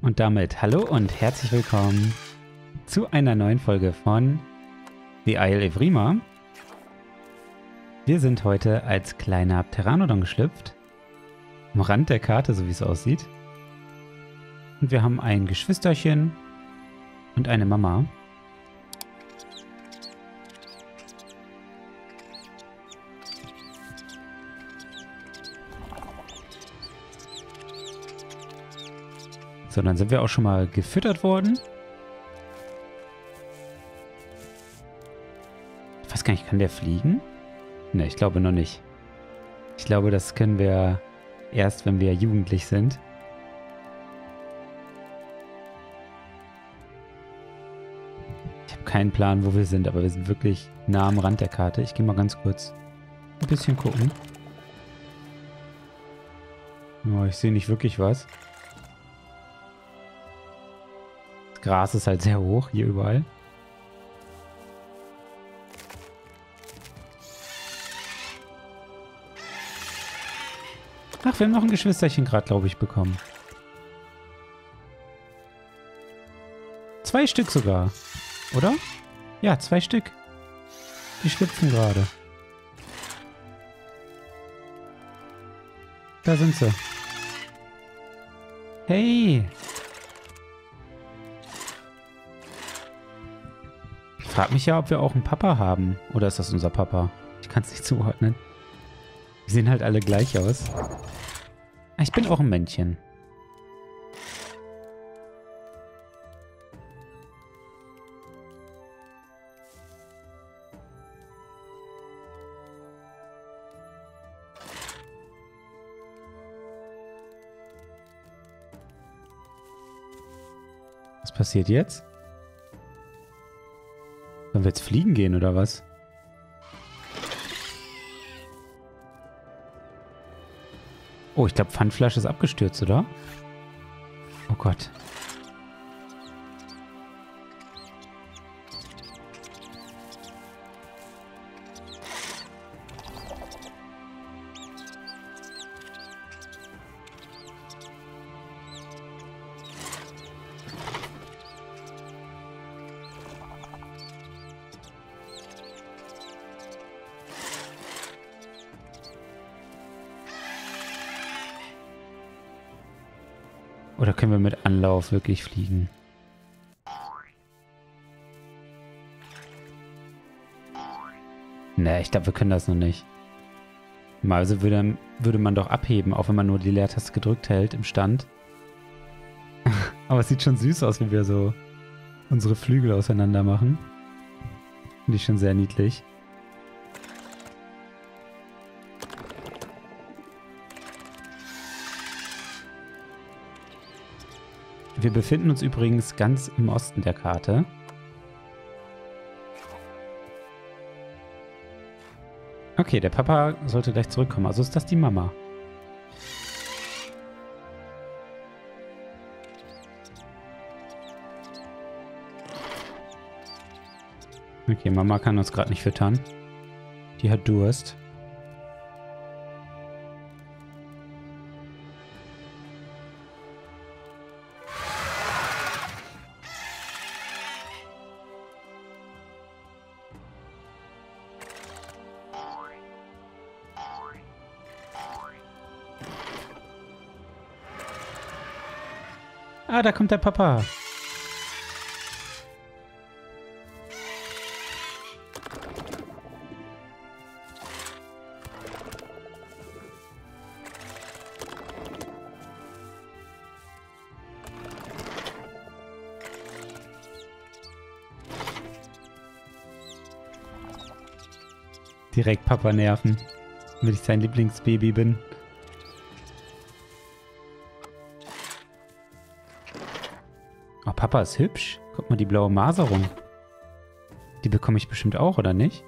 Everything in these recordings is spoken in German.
Und damit hallo und herzlich willkommen zu einer neuen Folge von The Isle Evrima. Wir sind heute als kleiner Pteranodon geschlüpft, am Rand der Karte, so wie es aussieht. Und wir haben ein Geschwisterchen und eine Mama. So, dann sind wir auch schon mal gefüttert worden. Ich weiß gar nicht, kann der fliegen? Ne, ich glaube noch nicht. Ich glaube, das können wir erst, wenn wir jugendlich sind. Ich habe keinen Plan, wo wir sind, aber wir sind wirklich nah am Rand der Karte. Ich gehe mal ganz kurz ein bisschen gucken. Oh, ich sehe nicht wirklich was. Gras ist halt sehr hoch hier überall. Ach, wir haben noch ein Geschwisterchen gerade, glaube ich, bekommen. 2 Stück sogar, oder? Ja, 2 Stück. Die schlüpfen gerade. Da sind sie. Hey! Ich frage mich ja, ob wir auch einen Papa haben. Oder ist das unser Papa? Ich kann es nicht zuordnen. Die sehen halt alle gleich aus. Ich bin auch ein Männchen. Was passiert jetzt? Sollen wir jetzt fliegen gehen, oder was? Oh, ich glaube, Pfandflasche ist abgestürzt, oder? Oh Gott. Oder können wir mit Anlauf wirklich fliegen? Ne, ich glaube, wir können das noch nicht. Also würde man doch abheben, auch wenn man nur die Leertaste gedrückt hält im Stand. Aber es sieht schon süß aus, wie wir so unsere Flügel auseinander machen. Finde ich schon sehr niedlich. Wir befinden uns übrigens ganz im Osten der Karte. Okay, der Papa sollte gleich zurückkommen. Also ist das die Mama. Okay, Mama kann uns gerade nicht füttern. Die hat Durst. Ah, da kommt der Papa. Direkt Papa nerven, damit ich sein Lieblingsbaby bin. Papa ist hübsch. Guck mal, die blaue Maserung. Die bekomme ich bestimmt auch, oder nicht?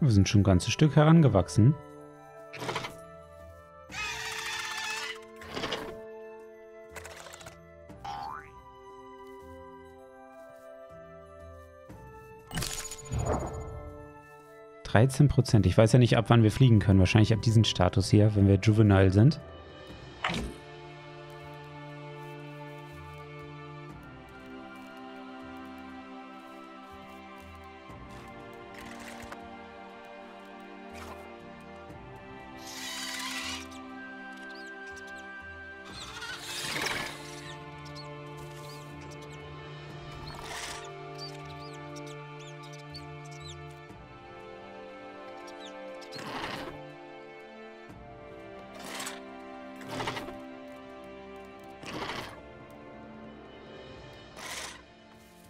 Wir sind schon ein ganzes Stück herangewachsen. 13%. Ich weiß ja nicht, ab wann wir fliegen können. Wahrscheinlich ab diesem Status hier, wenn wir juvenile sind.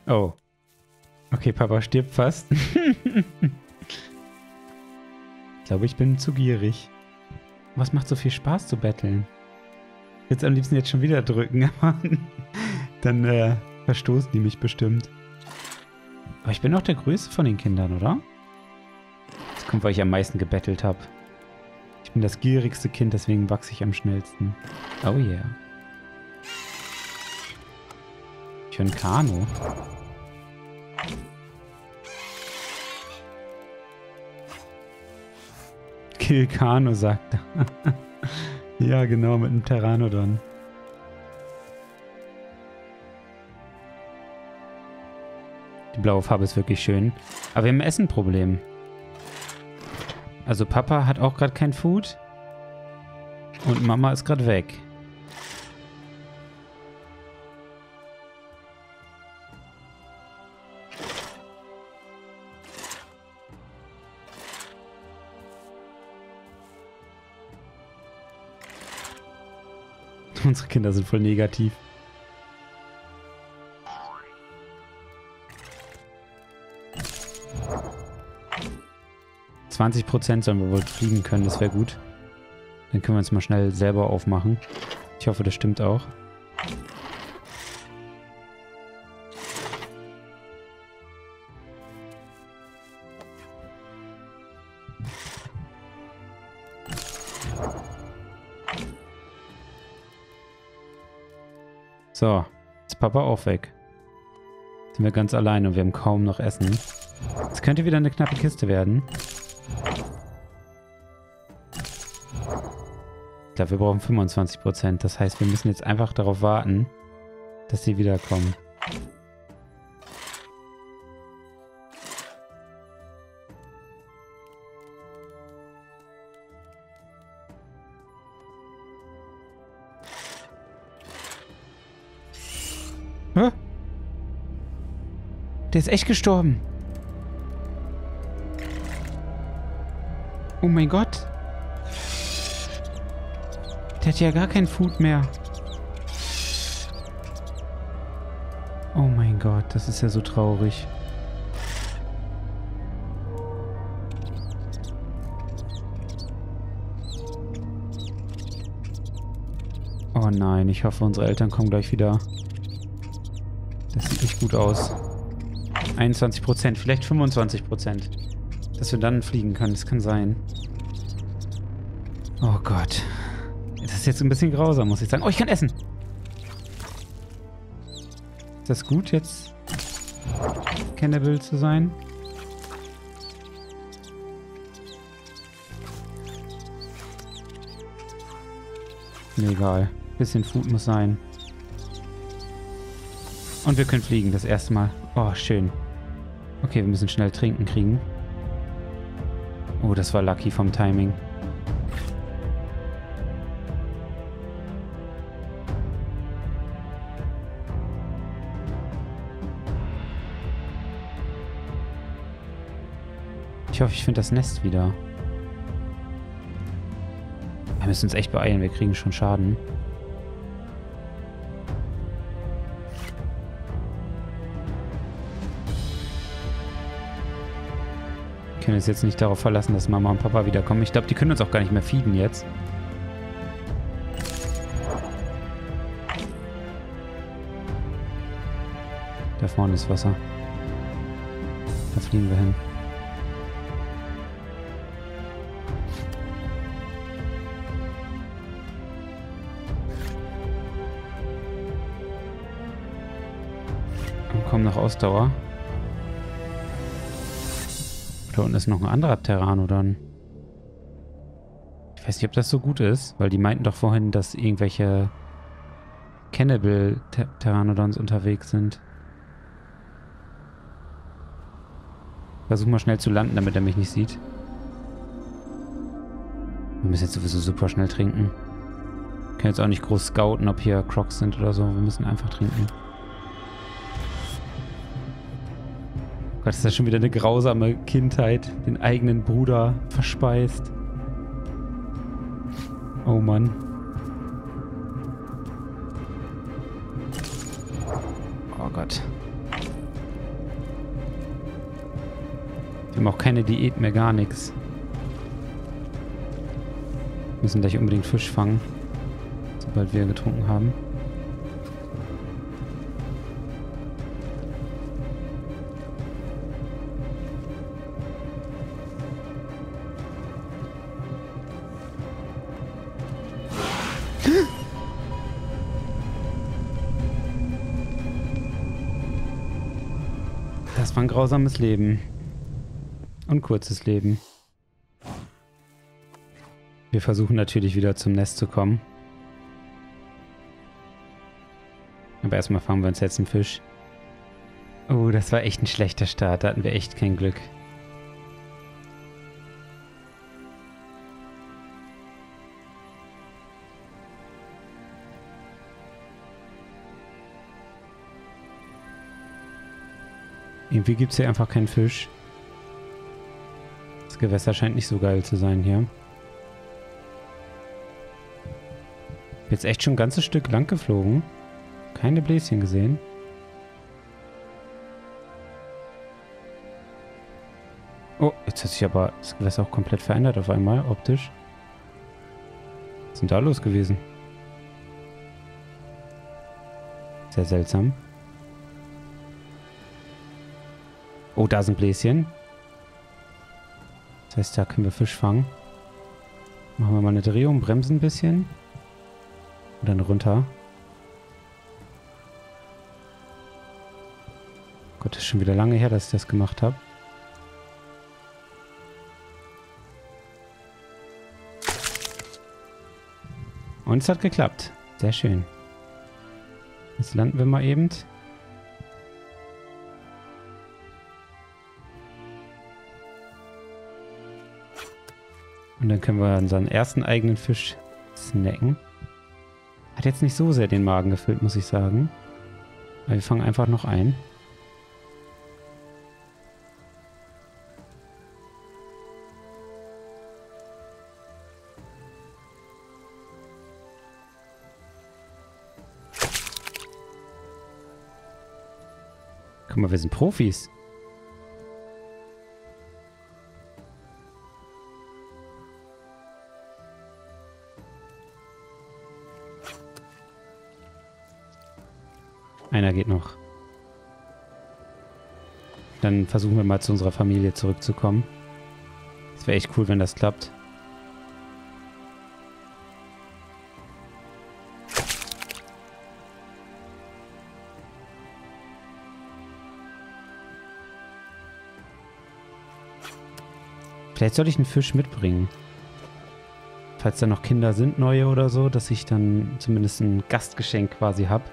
Oh. Okay, Papa stirbt fast. Ich glaube, ich bin zu gierig. Was macht so viel Spaß zu battlen? Ich würde es am liebsten jetzt schon wieder drücken, aber dann verstoßen die mich bestimmt. Aber ich bin noch der größte von den Kindern, oder? Das kommt, weil ich am meisten gebettelt habe. Ich bin das gierigste Kind, deswegen wachse ich am schnellsten. Oh yeah. Ich höre ein Kanu. Kill Kano, sagt er. Ja, genau, mit einem Pteranodon. Die blaue Farbe ist wirklich schön. Aber wir haben ein Essenproblem. Also Papa hat auch gerade kein Food. Und Mama ist gerade weg. Unsere Kinder sind voll negativ. %20 sollen wir wohl fliegen können, das wäre gut. Dann können wir uns mal schnell selber aufmachen. Ich hoffe, das stimmt auch. So, ist Papa auch weg. Jetzt sind wir ganz alleine und wir haben kaum noch Essen. Es könnte wieder eine knappe Kiste werden. Ich glaube, wir brauchen 25%. Das heißt, wir müssen jetzt einfach darauf warten, dass sie wiederkommen. Der ist echt gestorben. Oh mein Gott. Der hat ja gar kein Food mehr. Oh mein Gott, das ist ja so traurig. Oh nein, ich hoffe, unsere Eltern kommen gleich wieder. Das sieht nicht gut aus. 21%, vielleicht 25%. Dass wir dann fliegen können, das kann sein. Oh Gott. Das ist jetzt ein bisschen grausam, muss ich sagen. Oh, ich kann essen! Ist das gut, jetzt Cannibal zu sein? Nee, egal. Bisschen Food muss sein. Und wir können fliegen, das erste Mal. Oh, schön. Okay, wir müssen schnell trinken kriegen. Oh, das war lucky vom Timing. Ich hoffe, ich finde das Nest wieder. Wir müssen uns echt beeilen, wir kriegen schon Schaden. Wir können uns jetzt nicht darauf verlassen, dass Mama und Papa wiederkommen. Ich glaube, die können uns auch gar nicht mehr feeden jetzt. Da vorne ist Wasser. Da fliegen wir hin. Und kommen nach Ausdauer. Da unten ist noch ein anderer Pteranodon. Ich weiß nicht, ob das so gut ist, weil die meinten doch vorhin, dass irgendwelche Cannibal-Pteranodons unterwegs sind. Versuch mal schnell zu landen, damit er mich nicht sieht. Wir müssen jetzt sowieso super schnell trinken. Wir können jetzt auch nicht groß scouten, ob hier Crocs sind oder so. Wir müssen einfach trinken. Gott, ist das schon wieder eine grausame Kindheit. Den eigenen Bruder verspeist. Oh Mann. Oh Gott. Wir haben auch keine Diät mehr, gar nichts. Wir müssen gleich unbedingt Fisch fangen, sobald wir getrunken haben. Das war ein grausames Leben. Und kurzes Leben. Wir versuchen natürlich wieder zum Nest zu kommen. Aber erstmal fangen wir uns jetzt einen Fisch. Oh, das war echt ein schlechter Start. Da hatten wir echt kein Glück. Irgendwie gibt es hier einfach keinen Fisch. Das Gewässer scheint nicht so geil zu sein hier. Bin jetzt echt schon ein ganzes Stück lang geflogen. Keine Bläschen gesehen. Oh, jetzt hat sich aber das Gewässer auch komplett verändert auf einmal, optisch. Was ist denn da los gewesen? Sehr seltsam. Oh, da sind Bläschen. Das heißt, da können wir Fisch fangen. Machen wir mal eine Drehung, bremsen ein bisschen. Und dann runter. Gott, das ist schon wieder lange her, dass ich das gemacht habe. Und es hat geklappt. Sehr schön. Jetzt landen wir mal eben. Und dann können wir unseren ersten eigenen Fisch snacken. Hat jetzt nicht so sehr den Magen gefüllt, muss ich sagen. Aber wir fangen einfach noch ein. Guck mal, wir sind Profis. Einer geht noch. Dann versuchen wir mal zu unserer Familie zurückzukommen. Das wäre echt cool, wenn das klappt. Vielleicht sollte ich einen Fisch mitbringen. Falls da noch Kinder sind, neue oder so, dass ich dann zumindest ein Gastgeschenk quasi habe.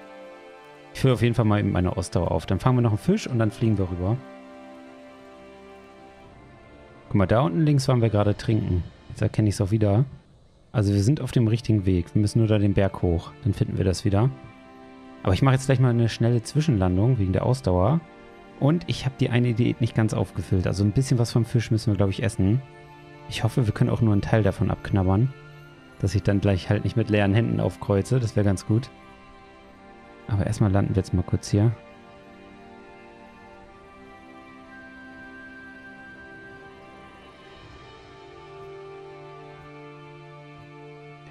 Ich fülle auf jeden Fall mal meine Ausdauer auf. Dann fangen wir noch einen Fisch und dann fliegen wir rüber. Guck mal, da unten links waren wir gerade trinken. Jetzt erkenne ich es auch wieder. Also wir sind auf dem richtigen Weg. Wir müssen nur da den Berg hoch. Dann finden wir das wieder. Aber ich mache jetzt gleich mal eine schnelle Zwischenlandung wegen der Ausdauer. Und ich habe die eine Diät nicht ganz aufgefüllt. Also ein bisschen was vom Fisch müssen wir, glaube ich, essen. Ich hoffe, wir können auch nur einen Teil davon abknabbern. Dass ich dann gleich halt nicht mit leeren Händen aufkreuze. Das wäre ganz gut. Aber erstmal landen wir jetzt mal kurz hier.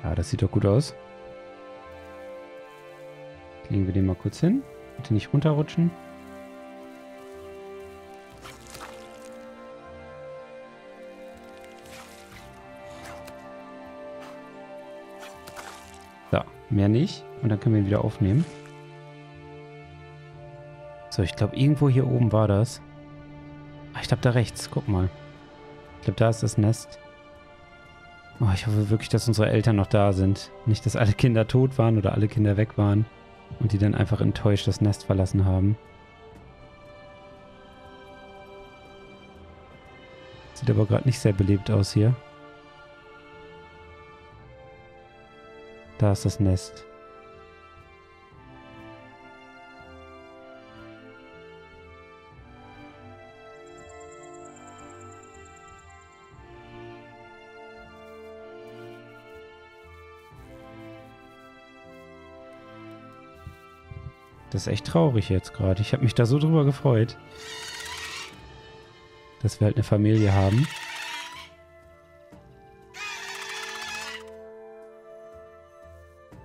Ja, das sieht doch gut aus. Legen wir den mal kurz hin. Bitte nicht runterrutschen. So, mehr nicht. Und dann können wir ihn wieder aufnehmen. So, ich glaube, irgendwo hier oben war das. Ah, ich glaube, da rechts. Guck mal. Ich glaube, da ist das Nest. Oh, ich hoffe wirklich, dass unsere Eltern noch da sind. Nicht, dass alle Kinder tot waren oder alle Kinder weg waren und die dann einfach enttäuscht das Nest verlassen haben. Sieht aber gerade nicht sehr belebt aus hier. Da ist das Nest. Das ist echt traurig jetzt gerade. Ich habe mich da so drüber gefreut, dass wir halt eine Familie haben.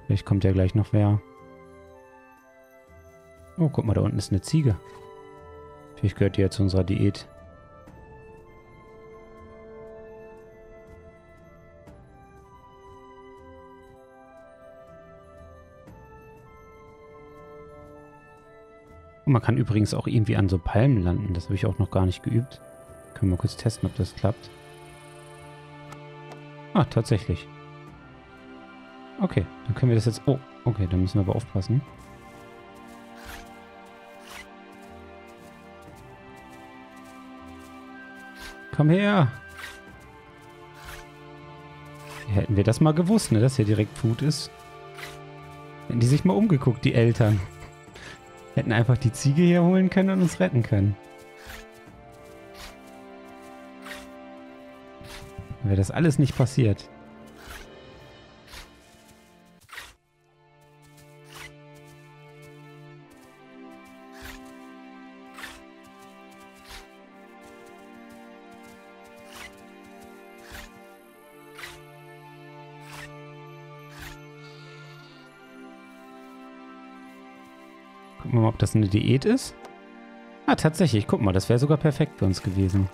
Vielleicht kommt ja gleich noch wer. Oh, guck mal, da unten ist eine Ziege. Vielleicht gehört die ja zu unserer Diät. Und man kann übrigens auch irgendwie an so Palmen landen. Das habe ich auch noch gar nicht geübt. Können wir kurz testen, ob das klappt. Ah, tatsächlich. Okay, dann können wir das jetzt... Oh, okay, dann müssen wir aber aufpassen. Komm her! Hätten wir das mal gewusst, ne, dass hier direkt Food ist. Hätten die sich mal umgeguckt, die Eltern. Hätten einfach die Ziege hier holen können und uns retten können. Dann wäre das alles nicht passiert. Gucken wir mal, ob das eine Diät ist. Ah, tatsächlich. Guck mal, das wäre sogar perfekt für uns gewesen.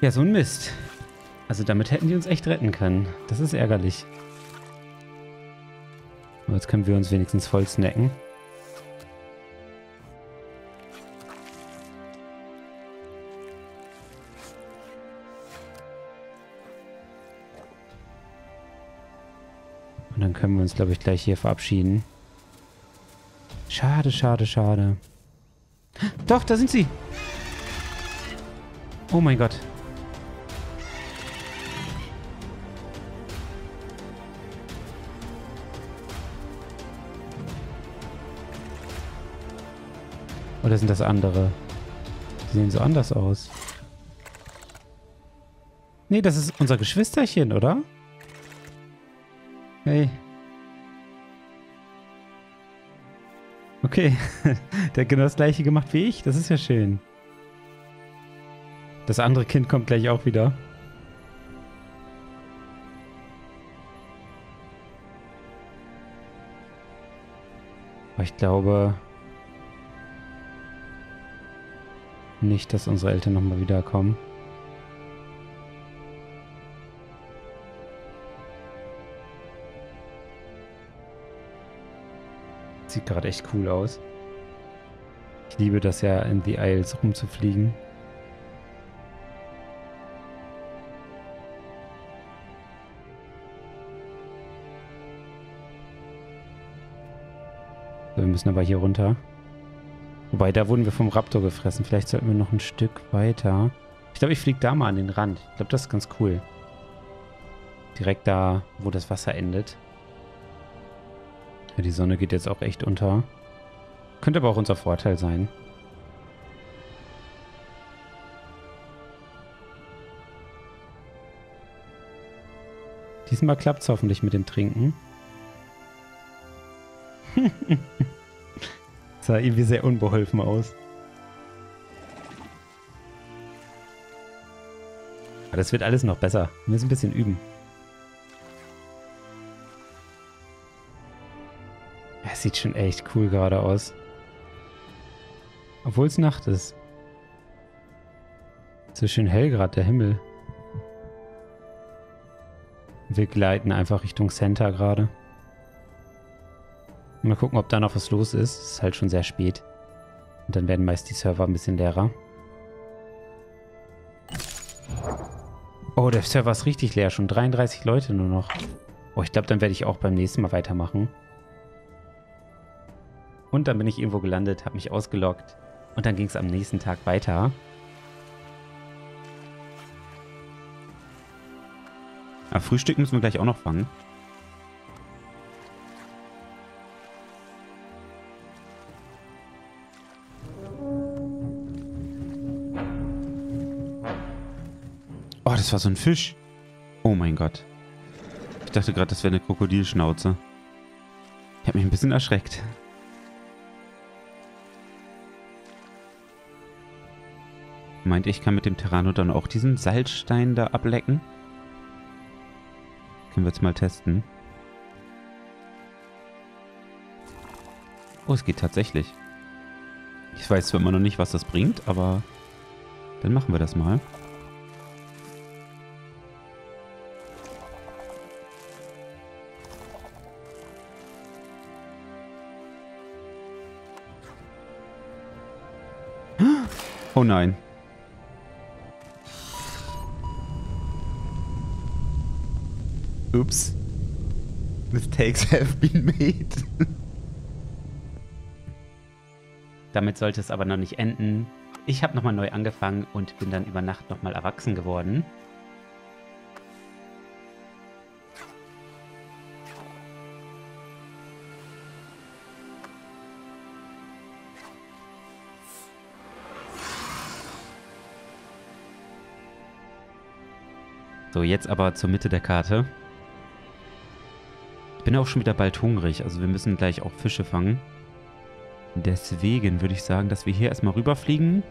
Ja, so ein Mist. Also damit hätten die uns echt retten können. Das ist ärgerlich. Aber jetzt können wir uns wenigstens voll snacken. Und dann können wir uns, glaube ich, gleich hier verabschieden. Schade, schade, schade. Doch, da sind sie. Oh mein Gott. Oder sind das andere? Die sehen so anders aus. Nee, das ist unser Geschwisterchen, oder? Hey. Okay, der hat genau das gleiche gemacht wie ich. Das ist ja schön. Das andere Kind kommt gleich auch wieder. Aber ich glaube nicht, dass unsere Eltern nochmal wiederkommen. Sieht gerade echt cool aus. Ich liebe das ja, in The Isles rumzufliegen. So, wir müssen aber hier runter. Wobei, da wurden wir vom Raptor gefressen. Vielleicht sollten wir noch ein Stück weiter. Ich glaube, ich fliege da mal an den Rand. Ich glaube, das ist ganz cool. Direkt da, wo das Wasser endet. Die Sonne geht jetzt auch echt unter. Könnte aber auch unser Vorteil sein. Diesmal klappt es hoffentlich mit dem Trinken. Sah irgendwie sehr unbeholfen aus. Aber das wird alles noch besser. Wir müssen ein bisschen üben. Sieht schon echt cool gerade aus. Obwohl es Nacht ist. So schön hell gerade der Himmel. Wir gleiten einfach Richtung Center gerade. Mal gucken, ob da noch was los ist. Es ist halt schon sehr spät. Und dann werden meist die Server ein bisschen leerer. Oh, der Server ist richtig leer. Schon 33 Leute nur noch. Oh, ich glaube, dann werde ich auch beim nächsten Mal weitermachen. Und dann bin ich irgendwo gelandet, habe mich ausgeloggt. Und dann ging es am nächsten Tag weiter. Aber Frühstück müssen wir gleich auch noch fangen. Oh, das war so ein Fisch. Oh mein Gott. Ich dachte gerade, das wäre eine Krokodilschnauze. Ich habe mich ein bisschen erschreckt. Meint ihr, ich kann mit dem Pteranodon auch diesen Salzstein da ablecken? Können wir jetzt mal testen. Oh, es geht tatsächlich. Ich weiß zwar immer noch nicht, was das bringt, aber dann machen wir das mal. Oh nein. Ups. Mistakes have been made. Damit sollte es aber noch nicht enden. Ich habe nochmal neu angefangen und bin dann über Nacht nochmal erwachsen geworden. So, jetzt aber zur Mitte der Karte. Ich bin auch schon wieder bald hungrig, also wir müssen gleich auch Fische fangen. Deswegen würde ich sagen, dass wir hier erstmal rüberfliegen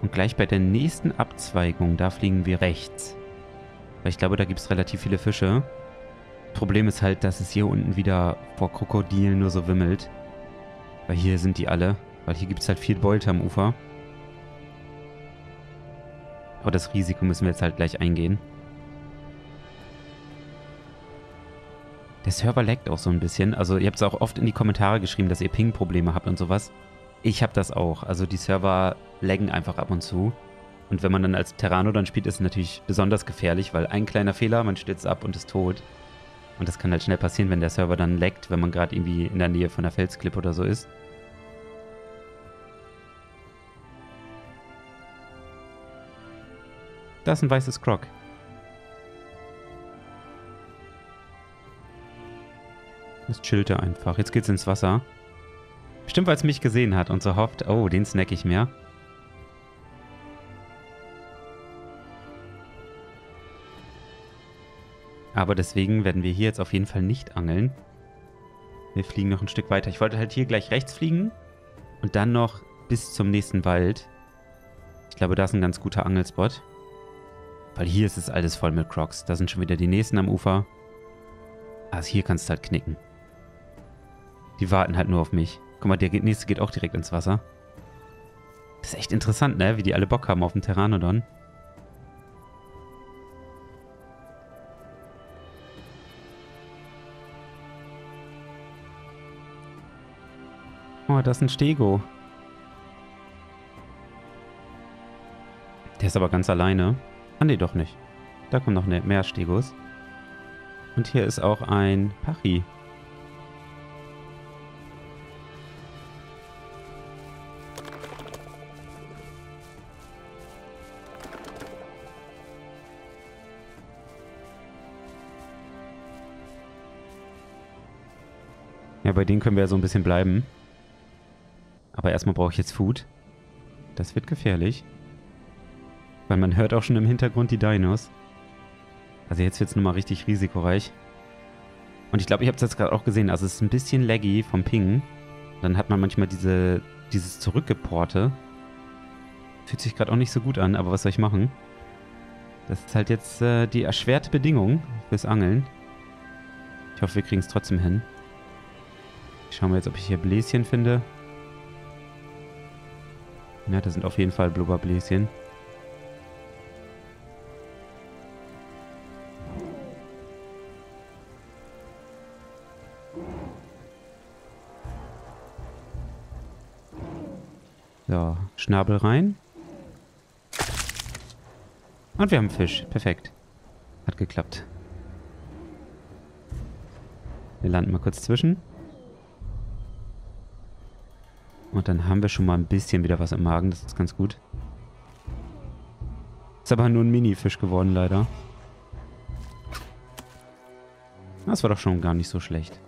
und gleich bei der nächsten Abzweigung, da fliegen wir rechts. Weil ich glaube, da gibt es relativ viele Fische. Problem ist halt, dass es hier unten wieder vor Krokodilen nur so wimmelt. Weil hier sind die alle, weil hier gibt es halt viel Beute am Ufer. Aber das Risiko müssen wir jetzt halt gleich eingehen. Der Server laggt auch so ein bisschen. Also ihr habt es auch oft in die Kommentare geschrieben, dass ihr Ping-Probleme habt und sowas. Ich habe das auch. Also die Server laggen einfach ab und zu. Und wenn man dann als Terranodon spielt, ist es natürlich besonders gefährlich, weil ein kleiner Fehler, man stürzt ab und ist tot. Und das kann halt schnell passieren, wenn der Server dann laggt, wenn man gerade irgendwie in der Nähe von einer Felsklippe oder so ist. Da ist ein weißes Croc. Das chillt er einfach. Jetzt geht's ins Wasser. Bestimmt, weil es mich gesehen hat und so hofft, oh, den snack ich mir. Aber deswegen werden wir hier jetzt auf jeden Fall nicht angeln. Wir fliegen noch ein Stück weiter. Ich wollte halt hier gleich rechts fliegen und dann noch bis zum nächsten Wald. Ich glaube, da ist ein ganz guter Angelspot. Weil hier ist es alles voll mit Crocs. Da sind schon wieder die nächsten am Ufer. Also hier kannst du halt knicken. Die warten halt nur auf mich. Guck mal, der nächste geht auch direkt ins Wasser. Das ist echt interessant, ne? Wie die alle Bock haben auf den Pteranodon. Oh, das ist ein Stego. Der ist aber ganz alleine. Ah, ne, doch nicht. Da kommen noch mehr Stegos. Und hier ist auch ein Pachy. Ja, bei denen können wir ja so ein bisschen bleiben. Aber erstmal brauche ich jetzt Food. Das wird gefährlich. Weil man hört auch schon im Hintergrund die Dinos. Also jetzt wird es nochmal richtig risikoreich. Und ich glaube, ich habe es jetzt gerade auch gesehen. Also es ist ein bisschen laggy vom Ping. Dann hat man manchmal dieses Zurückgeporte. Fühlt sich gerade auch nicht so gut an, aber was soll ich machen? Das ist halt jetzt die erschwerte Bedingung fürs Angeln. Ich hoffe, wir kriegen es trotzdem hin. Ich schaue mal jetzt, ob ich hier Bläschen finde. Ja, das sind auf jeden Fall Blubberbläschen. So, Schnabel rein. Und wir haben Fisch. Perfekt. Hat geklappt. Wir landen mal kurz zwischen. Und dann haben wir schon mal ein bisschen wieder was im Magen. Das ist ganz gut. Ist aber nur ein Mini-Fisch geworden, leider. Das war doch schon gar nicht so schlecht.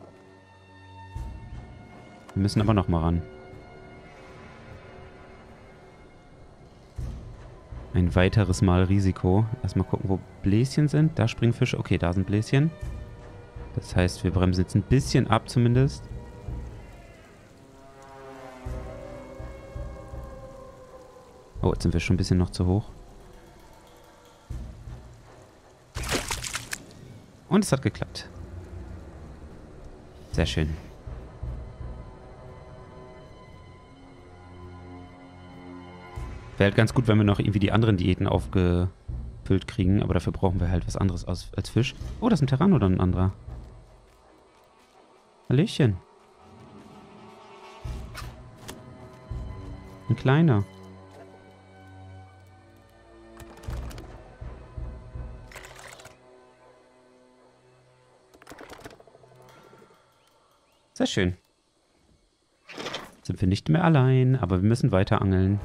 Wir müssen aber nochmal ran. Ein weiteres Mal Risiko. Erstmal gucken, wo Bläschen sind. Da springen Fische. Okay, da sind Bläschen. Das heißt, wir bremsen jetzt ein bisschen ab zumindest. Oh, jetzt sind wir schon ein bisschen noch zu hoch. Und es hat geklappt. Sehr schön. Wäre halt ganz gut, wenn wir noch irgendwie die anderen Diäten aufgefüllt kriegen, aber dafür brauchen wir halt was anderes als Fisch. Oh, das ist ein Pteranodon, ein anderer. Hallöchen. Ein kleiner. Sehr schön. Jetzt sind wir nicht mehr allein, aber wir müssen weiter angeln.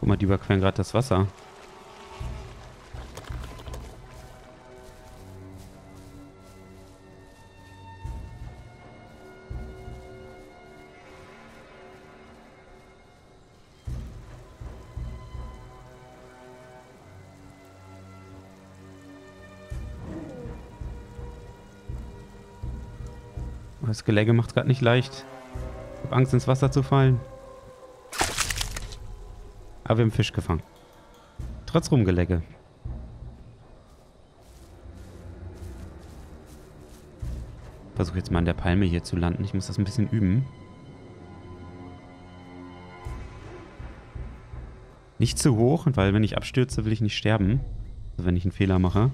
Guck mal, die überqueren gerade das Wasser. Das Gelege macht es gerade nicht leicht. Ich habe Angst, ins Wasser zu fallen. Aber wir haben Fisch gefangen. Trotz Rumgelecke. Versuche jetzt mal an der Palme hier zu landen. Ich muss das ein bisschen üben. Nicht zu hoch, weil wenn ich abstürze, will ich nicht sterben. Also wenn ich einen Fehler mache.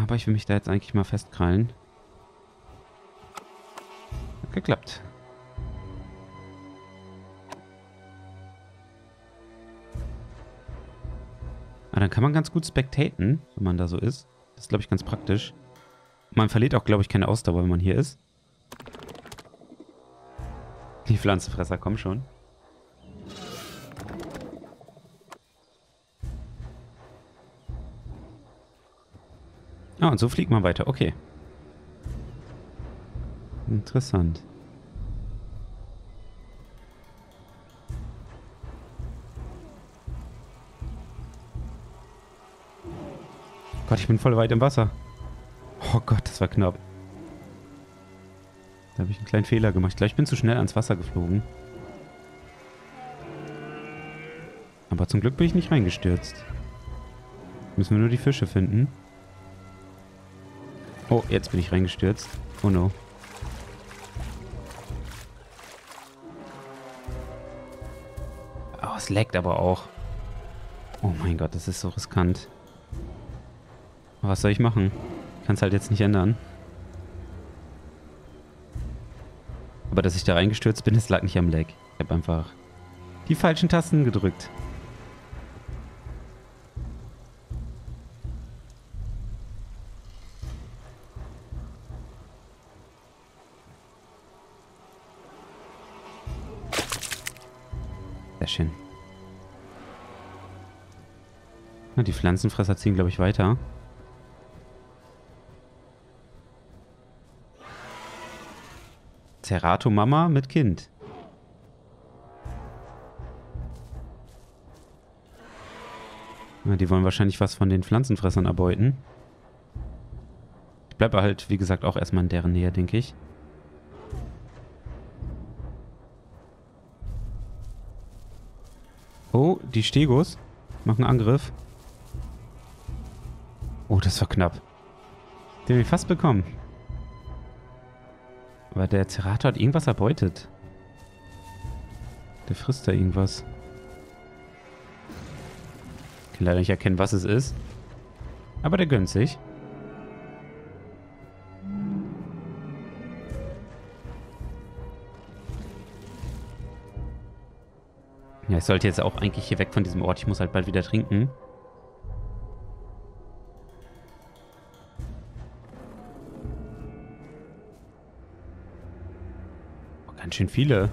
Aber ich will mich da jetzt eigentlich mal festkrallen. Hat geklappt. Ah, dann kann man ganz gut spectaten, wenn man da so ist. Das ist, glaube ich, ganz praktisch. Man verliert auch, glaube ich, keine Ausdauer, wenn man hier ist. Die Pflanzenfresser kommen schon. Ah, und so fliegt man weiter. Okay. Interessant. Gott, ich bin voll weit im Wasser. Oh Gott, das war knapp. Da habe ich einen kleinen Fehler gemacht. Ich glaube, ich bin zu schnell ans Wasser geflogen. Aber zum Glück bin ich nicht reingestürzt. Müssen wir nur die Fische finden. Oh, jetzt bin ich reingestürzt. Oh no. Oh, es laggt aber auch. Oh mein Gott, das ist so riskant. Was soll ich machen? Ich kann es halt jetzt nicht ändern. Aber dass ich da reingestürzt bin, es lag nicht am Lag. Ich habe einfach die falschen Tasten gedrückt. Sehr schön. Na, die Pflanzenfresser ziehen, glaube ich, weiter. Cerato Mama mit Kind. Ja, die wollen wahrscheinlich was von den Pflanzenfressern erbeuten. Ich bleibe halt, wie gesagt, auch erstmal in deren Nähe, denke ich. Oh, die Stegos machen Angriff. Oh, das war knapp. Den habe ich fast bekommen. Aber der Cerato hat irgendwas erbeutet. Der frisst da irgendwas. Ich kann leider nicht erkennen, was es ist. Aber der gönnt sich. Ja, ich sollte jetzt auch eigentlich hier weg von diesem Ort. Ich muss halt bald wieder trinken. Oh, ganz schön viele.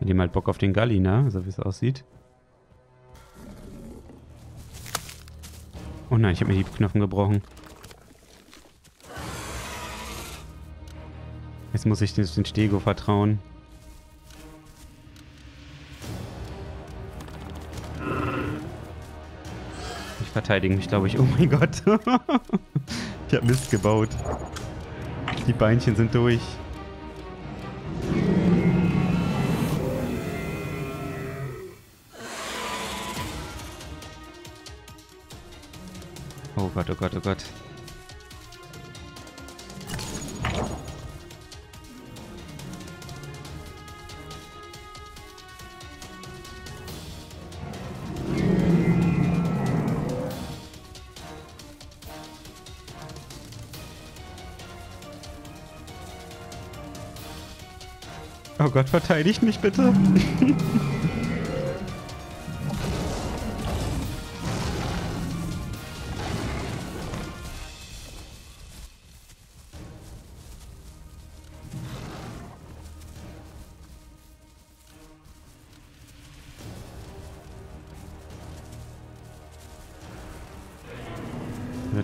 Dem halt Bock auf den Galli, ne? So wie es aussieht. Oh nein, ich habe mir die Knochen gebrochen. Jetzt muss ich den Stego vertrauen. Ich verteidige mich, glaube ich. Oh mein Gott. Ich habe Mist gebaut. Die Beinchen sind durch. Oh Gott, oh Gott, oh Gott. Oh Gott, verteidigt mich bitte.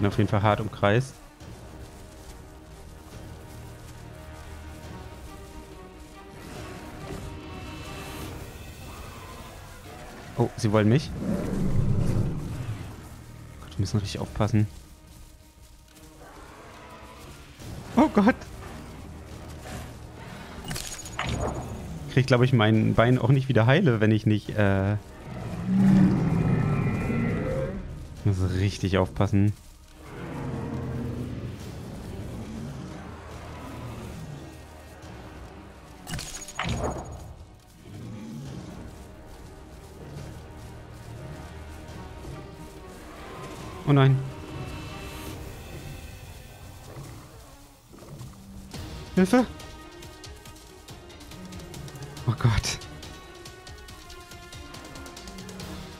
Auf jeden Fall hart umkreist. Oh, sie wollen mich. Oh Gott, wir müssen richtig aufpassen. Oh Gott. Ich krieg, glaube ich, mein Bein auch nicht wieder heile, wenn ich nicht, ich muss richtig aufpassen. Oh nein. Hilfe! Oh Gott. Was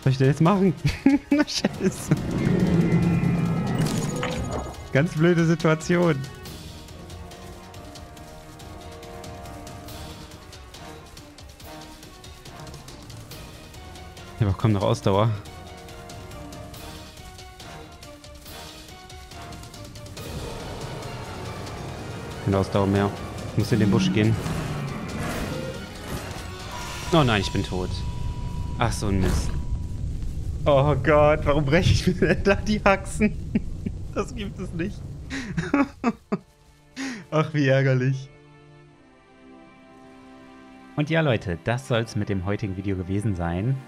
soll ich denn jetzt machen? Scheiße. Ganz blöde Situation. Ich habe auch kaum noch Ausdauer. Ausdauer mehr. Ich muss in den Busch gehen. Oh nein, ich bin tot. Ach so ein Mist. Oh Gott, warum breche ich mir da die Haxen? Das gibt es nicht. Ach, wie ärgerlich. Und ja, Leute, das soll es mit dem heutigen Video gewesen sein.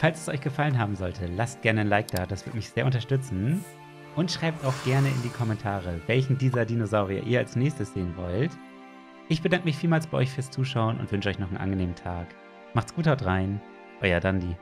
Falls es euch gefallen haben sollte, lasst gerne ein Like da. Das würde mich sehr unterstützen. Und schreibt auch gerne in die Kommentare, welchen dieser Dinosaurier ihr als nächstes sehen wollt. Ich bedanke mich vielmals bei euch fürs Zuschauen und wünsche euch noch einen angenehmen Tag. Macht's gut, haut rein. Euer Dandy.